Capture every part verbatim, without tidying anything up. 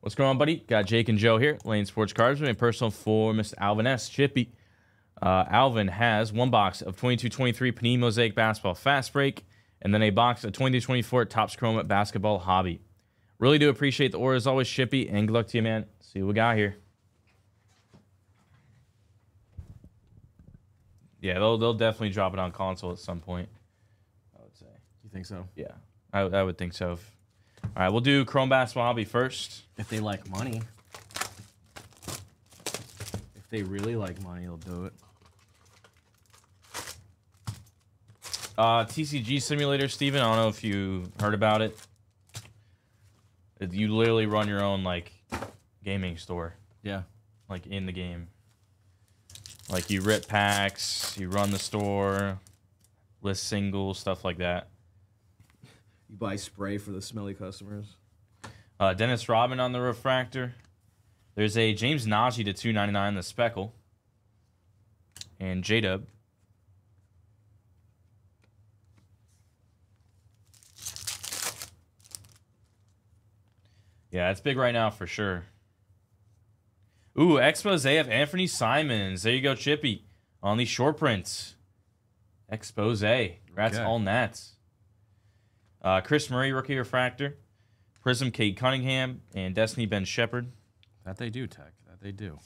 What's going on, buddy? Got Jake and Joe here. Lane Sports Cardsman, personal for Mister Alvin S. Chippy. Uh, Alvin has one box of twenty-two twenty-three Panini Mosaic Basketball Fast Break, and then a box of twenty-two twenty-four Topps Chroma Basketball Hobby. Really do appreciate the order as always, Chippy, and good luck to you, man. See what we got here. Yeah, they'll, they'll definitely drop it on console at some point, I would say. You think so? Yeah, I, I would think so. If, all right, we'll do Chrome Basketball Hobby first. If they like money. If they really like money, they'll do it. Uh, T C G Simulator, Steven, I don't know if you heard about it. You literally run your own, like, gaming store. Yeah. Like, in the game. Like, you rip packs, you run the store, list singles, stuff like that. You buy spray for the smelly customers. Uh, Dennis Rodman on the refractor. There's a James Najee to two ninety-nine, the Speckle. And J-Dub. Yeah, it's big right now for sure. Ooh, expose of Anthony Simons. There you go, Chippy. On these short prints. Expose. Congrats, okay. All Nats. Uh, Chris Murray, rookie refractor. Prism, Cade Cunningham. And Destiny, Ben Shepard. That they do, Tech. That they do.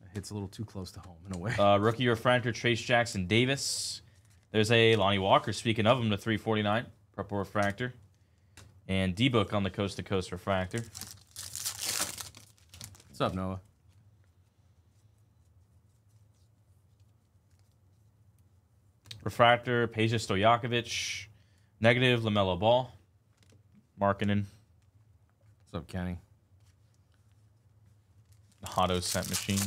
That hits a little too close to home in a way. Uh, rookie refractor, Trace Jackson Davis. There's a Lonnie Walker, speaking of him, to three forty-nine, purple refractor. And D-Book on the coast-to-coast refractor. What's up, Noah? Refractor, Peja Stojakovic. Negative, LaMelo Ball. Markkanen. What's up, Kenny? The Hotto set machine.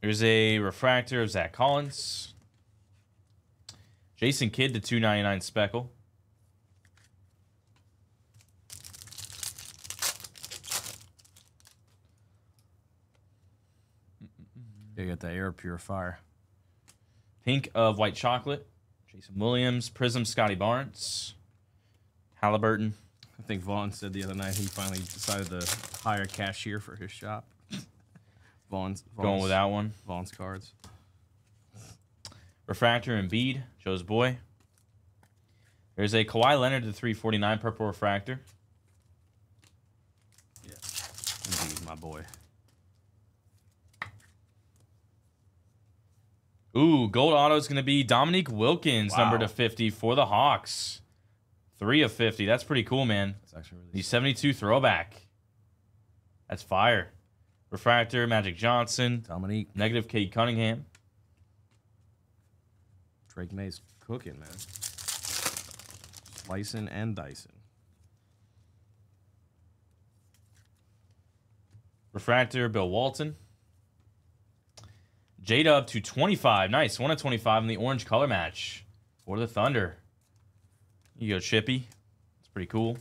There's a refractor of Zach Collins. Jason Kidd to two ninety-nine Speckle. You got the air purifier. Pink of White Chocolate. Jason Williams. Prism Scotty Barnes. Halliburton. I think Vaughn said the other night he finally decided to hire a cashier for his shop. Vaughn's, Vaughn's, going with that one. Vaughn's cards. Refractor and Embiid, Joe's boy. There's a Kawhi Leonard to three forty-nine purple refractor. Yeah, Embiid, my boy. Ooh, gold auto is going to be Dominique Wilkins, wow. Number to fifty for the Hawks. Three of fifty. That's pretty cool, man. That's actually really. The seventy-two throwback. That's fire. Refractor, Magic Johnson. Dominique. Negative, Cade Cunningham. Drake May's cooking, man. Slicing and dicing. Refractor, Bill Walton. J-Dub to twenty-five. Nice. one of twenty-five in the orange color match. For the Thunder. You go, Chippy. That's pretty cool.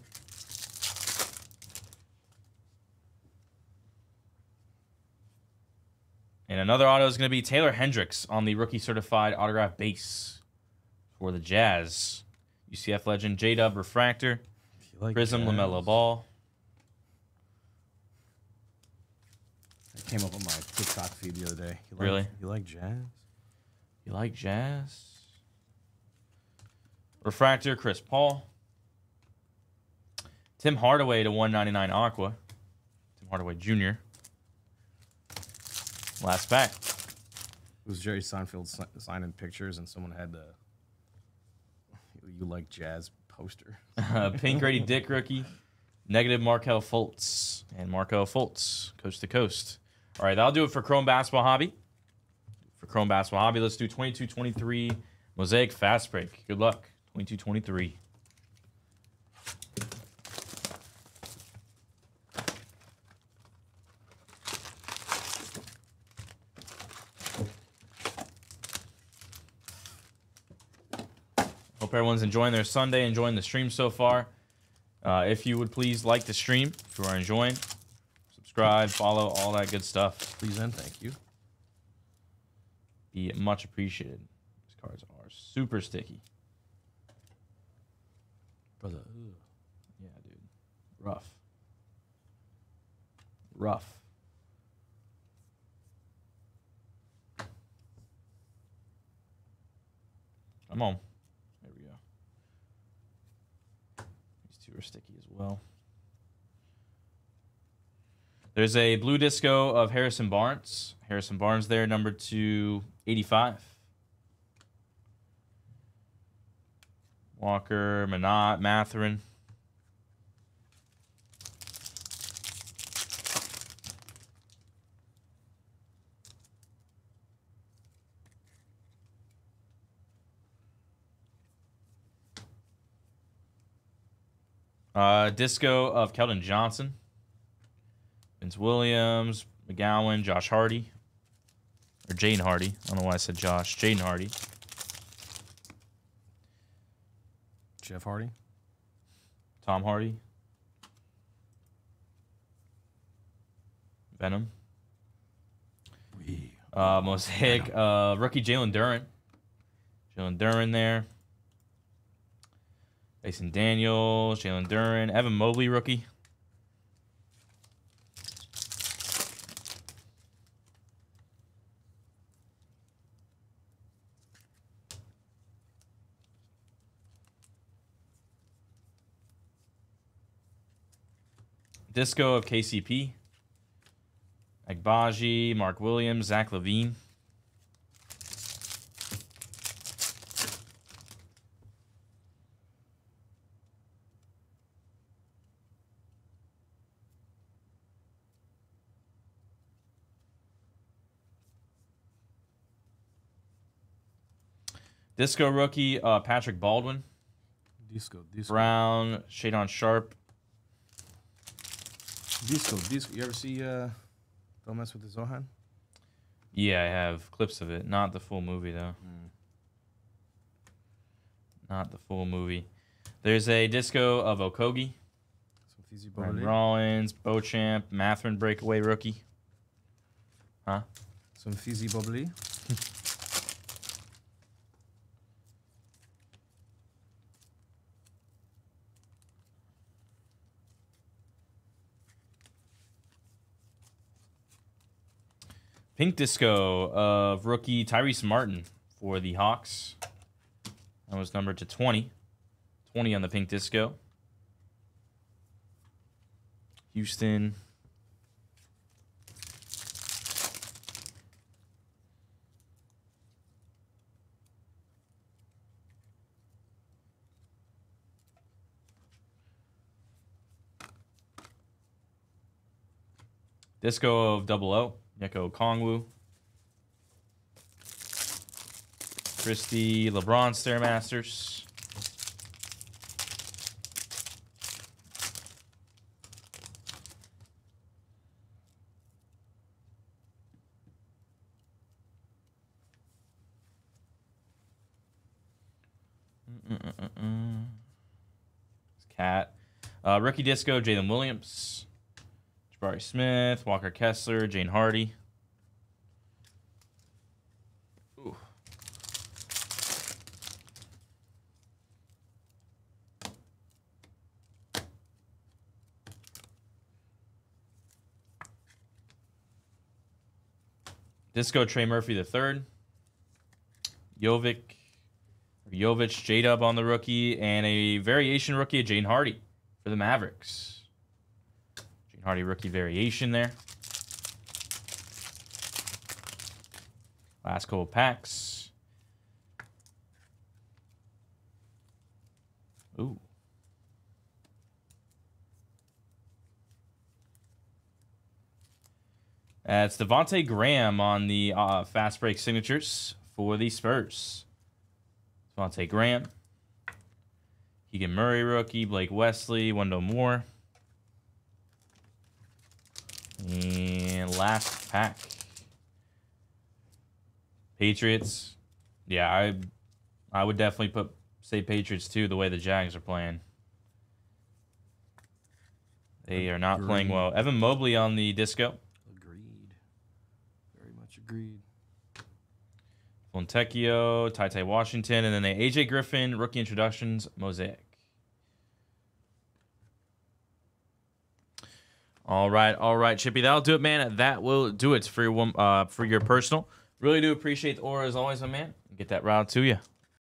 And another auto is going to be Taylor Hendricks on the rookie certified autograph base for the Jazz. U C F legend, J-Dub refractor, like Prism Jazz. LaMelo Ball. That came up on my TikTok feed the other day. You like, really? You like Jazz? You like Jazz? Refractor, Chris Paul. Tim Hardaway to one ninety-nine Aqua. Tim Hardaway Junior Last pack. It was Jerry Seinfeld signing pictures, and someone had the You Like Jazz poster. uh, Pink Grady Dick rookie. Negative Markelle Fultz. And Markelle Fultz, coast to coast. All right, that'll do it for Chrome Basketball Hobby. For Chrome Basketball Hobby, let's do twenty-two twenty-three Mosaic Fast Break. Good luck. twenty-two twenty-three. Hope everyone's enjoying their Sunday, enjoying the stream so far. Uh, if you would please like the stream if you are enjoying, subscribe. subscribe, follow, all that good stuff. Please and thank you. Be much appreciated. These cards are super sticky. Brother, ugh. Yeah, dude. Rough. Rough. Come on. There we go. These two are sticky as well. There's a blue disco of Harrison Barnes. Harrison Barnes there, number two eighty-five. Walker, Minot, Matherin. Uh, disco of Keldon Johnson, Vince Williams, McGowan, Josh Hardy, or Jayden Hardy. I don't know why I said Josh. Jayden Hardy. Jeff Hardy. Tom Hardy. Venom. Uh, Mosaic uh, rookie Jalen Duren. Jalen Duren there. Jason Daniels, Jalen Duren, Evan Mobley, rookie. Disco of K C P. Agbaji, Mark Williams, Zach LaVine. Disco rookie, uh, Patrick Baldwin. Disco, disco. Brown, Shadon Sharp. Disco, disco. You ever see uh, Don't Mess With the Zohan? Yeah, I have clips of it. Not the full movie, though. Mm. Not the full movie. There's a disco of Okogie. Brandon Rollins, Beauchamp, Matherin breakaway rookie. Huh? Some fizzy bubbly. Pink disco of rookie Tyrese Martin for the Hawks. That was numbered to twenty. twenty on the pink disco. Houston. Disco of double O. Nyeko Kongwu, Christie, LeBron Stairmasters, mm -mm -mm -mm. Cat, uh, rookie disco Jalen Williams. Jabari Smith, Walker Kessler, Jayden Hardy. Ooh. Disco Trey Murphy the third. Jovic, Jovic, J Dub on the rookie, and a variation rookie of Jayden Hardy for the Mavericks. Hardy rookie variation there. Last couple packs. Ooh. That's Devontae Graham on the uh, fast break signatures for the Spurs. Devontae Graham. Keegan Murray rookie. Blake Wesley. Wendell Moore. And last pack. Patriots. Yeah, I I would definitely put say Patriots too, the way the Jags are playing. They are not agreed. Playing well. Evan Mobley on the disco. Agreed. Very much agreed. Fontecchio, Ty Ty Washington, and then a AJ Griffin, rookie introductions, Mosaic. All right, all right, Chippy. That'll do it, man. That will do it for your, uh, for your personal. Really do appreciate the aura as always, my man. Get that route to you.